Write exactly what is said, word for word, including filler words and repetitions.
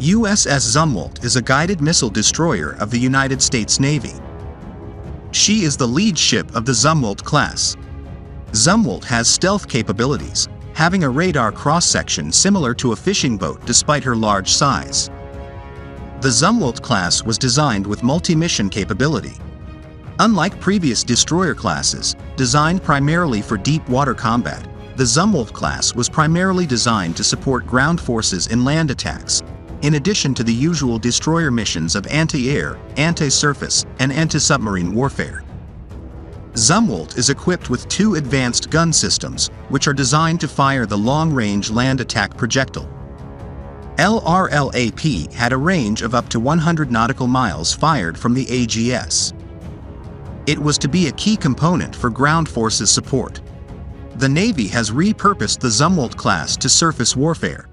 U S S Zumwalt is a guided missile destroyer of the United States Navy. She is the lead ship of the Zumwalt class. Zumwalt has stealth capabilities, having a radar cross-section similar to a fishing boat despite her large size. The Zumwalt class was designed with multi-mission capability. Unlike previous destroyer classes, designed primarily for deep water combat, the Zumwalt class was primarily designed to support ground forces in land attacks, in addition to the usual destroyer missions of anti-air, anti-surface, and anti-submarine warfare. Zumwalt is equipped with two advanced gun systems, which are designed to fire the long-range land attack projectile. L R L A P had a range of up to one hundred nautical miles fired from the A G S. It was to be a key component for ground forces support. The Navy has repurposed the Zumwalt class to surface warfare,